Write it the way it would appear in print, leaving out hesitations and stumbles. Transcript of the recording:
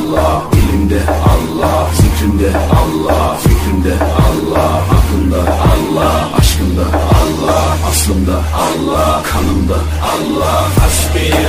Allah, ilimde Allah, zikrimde Allah, fikrimde Allah, aklımda Allah, aşkımda Allah, aslımda Allah, kanımda Allah. Hasbi